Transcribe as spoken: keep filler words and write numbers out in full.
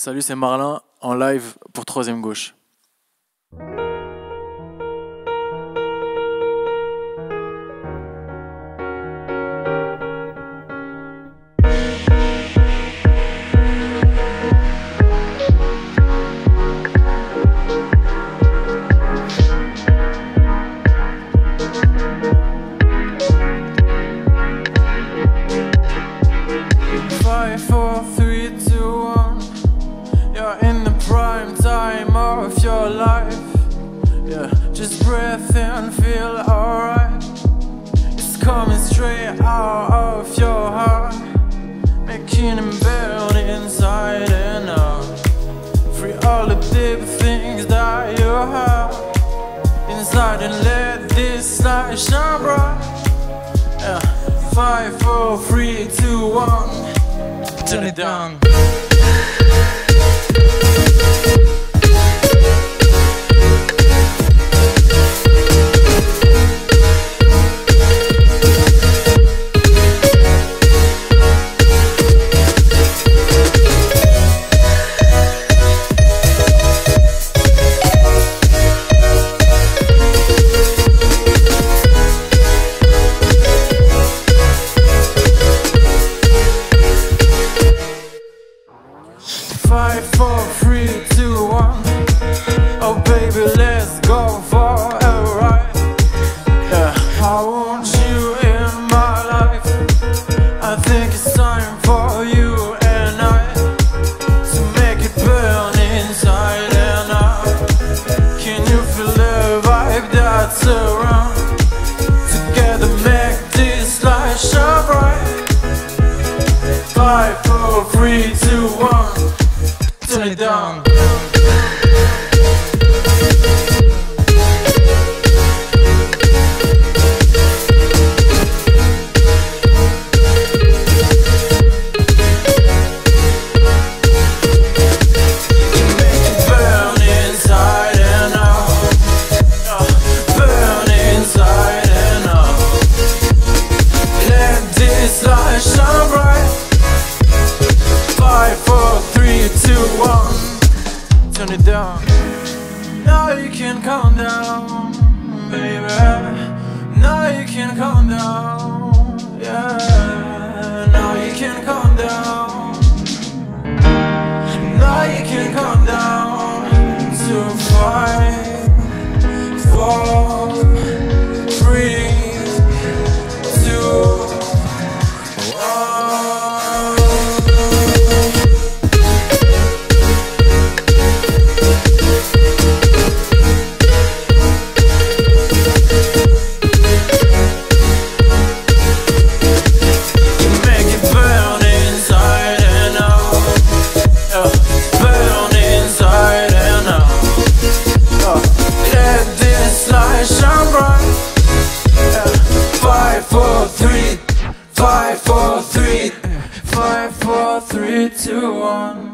Salut, c'est Marlin en live pour Troisième Gauche. five four three two one, you're in the prime time of your life. Yeah, just breathe in, feel alright. It's coming straight out of your heart, making it build inside and out. Free all the deep things that you have inside and let this light shine bright. Yeah, five four three two one. Turn it down. five four three two one. Oh baby, let's go for a ride. Yeah, I want you in my life. I think it's time for you and I to make it burn inside and out. Can you feel the vibe that's around? Together make this light shine bright. five four three two one. Turn it down. Turn it down. Now you can calm down, baby. Now you can calm down, yeah. Now you can calm down. Now you can calm down to five, four, three, two. five four three two one.